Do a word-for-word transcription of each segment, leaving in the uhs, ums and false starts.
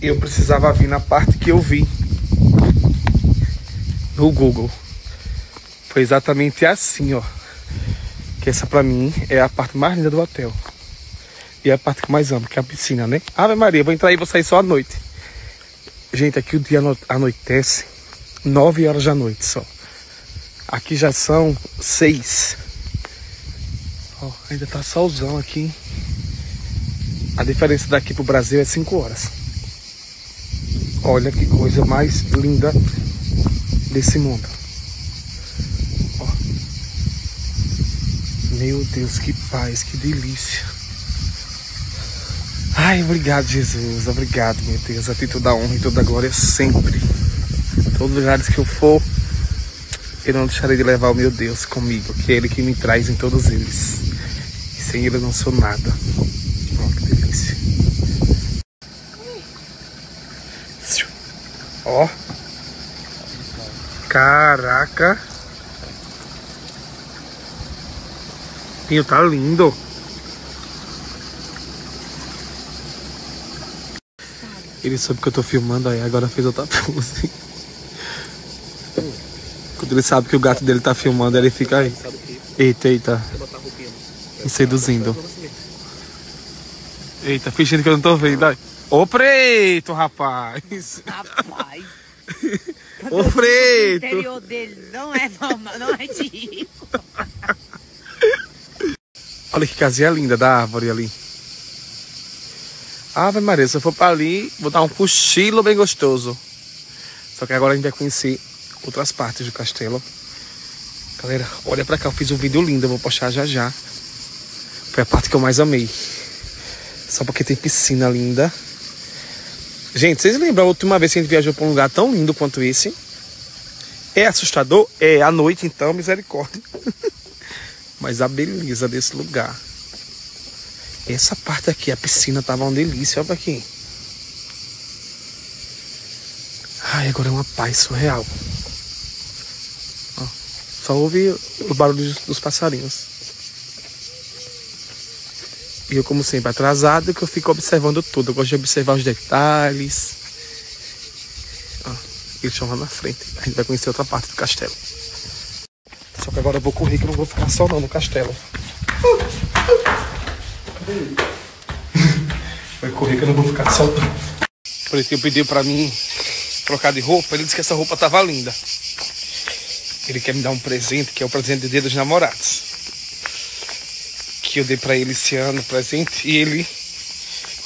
eu precisava vir na parte que eu vi no Google. Foi exatamente assim, ó. Que essa pra mim é a parte mais linda do hotel. E é a parte que eu mais amo, que é a piscina, né? Ave Maria, vou entrar aí e vou sair só à noite. Gente, aqui o dia anoitece nove horas da noite só. Aqui já são seis. Ó, ainda tá solzão aqui. A diferença daqui pro Brasil é cinco horas. Olha que coisa mais linda desse mundo. Ó. Meu Deus, que paz, que delícia. Ai, obrigado, Jesus. Obrigado, meu Deus. A ti toda a honra e toda a glória sempre. Todos os lugares que eu for, eu não deixarei de levar o meu Deus comigo, que é Ele que me traz em todos eles. E sem Ele eu não sou nada. Ó, caraca, meu, tá lindo. Ele soube que eu tô filmando aí, agora fez outra pose. Quando ele sabe que o gato dele tá filmando, ele fica aí. Eita, eita, me seduzindo. Eita, fingindo que eu não tô vendo. Aí. Ô preto, rapaz! Rapaz! Ô preto! O interior dele não é normal, não é de rico. Olha que casinha linda da árvore ali. Ave Maria, se eu for pra ali, vou dar um cochilo bem gostoso. Só que agora a gente vai conhecer outras partes do castelo. Galera, olha pra cá, eu fiz um vídeo lindo, eu vou postar já já. Foi a parte que eu mais amei. Só porque tem piscina linda. Gente, vocês lembram a última vez que a gente viajou para um lugar tão lindo quanto esse? É assustador? É, à noite então, misericórdia. Mas a beleza desse lugar. Essa parte aqui, a piscina tava uma delícia, olha aqui. Ai, agora é uma paz surreal. Ó, só ouve o barulho dos passarinhos. E eu, como sempre, atrasado, que eu fico observando tudo. Eu gosto de observar os detalhes. Ó, eles estão lá na frente. A gente vai conhecer outra parte do castelo. Só que agora eu vou correr, que eu não vou ficar só não no castelo. Vou correr, que eu não vou ficar só não. Por isso que eu pedi pra mim trocar de roupa. Ele disse que essa roupa tava linda. Ele quer me dar um presente, que é o presente de Dia dos Namorados. Que eu dei pra ele esse ano, presente, e ele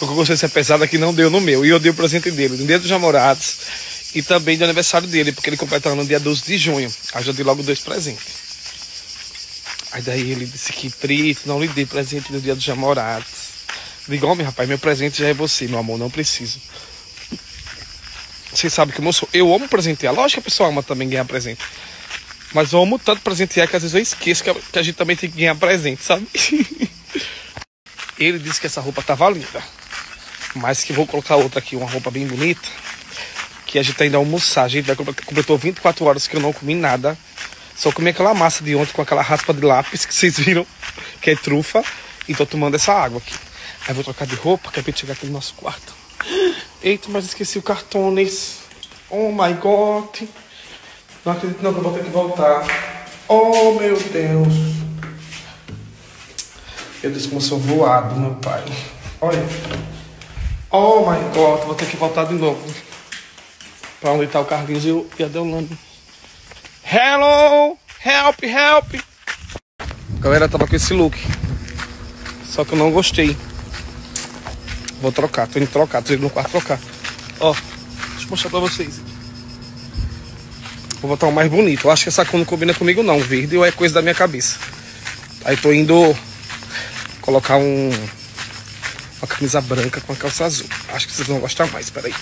colocou consciência pesada que não deu no meu. E eu dei o presente dele, no Dia dos Namorados e também do aniversário dele, porque ele completou no dia doze de junho. Aí eu já dei logo dois presentes. Aí daí ele disse que, preto, não lhe dei presente no Dia dos Namorados. Digo, homem, rapaz, meu presente já é você, meu amor, não preciso. Vocês sabem que eu sou. Eu amo presentear. Lógico que a pessoa ama também ganhar presente. Mas eu amo tanto presentear que às vezes eu esqueço que a gente também tem que ganhar presente, sabe? Ele disse que essa roupa tava linda. Mas que vou colocar outra aqui, uma roupa bem bonita. Que a gente ainda almoçar. A gente vai completou vinte e quatro horas que eu não comi nada. Só comi aquela massa de ontem com aquela raspa de lápis que vocês viram. Que é trufa. E tô tomando essa água aqui. Aí vou trocar de roupa, que é pra chegar aqui no nosso quarto. Eita, mas esqueci o cartões. Oh my God. Não acredito não, que eu vou ter que voltar. Oh, meu Deus. Eu disse como eu sou voado, meu pai. Olha. Oh, my God. Vou ter que voltar de novo. Pra onde tá o Carlinhos e a Deolane. Hello! Help, help! Galera, eu tava com esse look. Só que eu não gostei. Vou trocar. Tô indo trocar. Tô indo no quarto trocar. Ó. Deixa eu mostrar pra vocês. Vou botar um mais bonito. Eu acho que essa cor não combina comigo não. Verde ou é coisa da minha cabeça. Aí tô indo colocar um, uma camisa branca com a calça azul. Acho que vocês vão gostar mais. Peraí.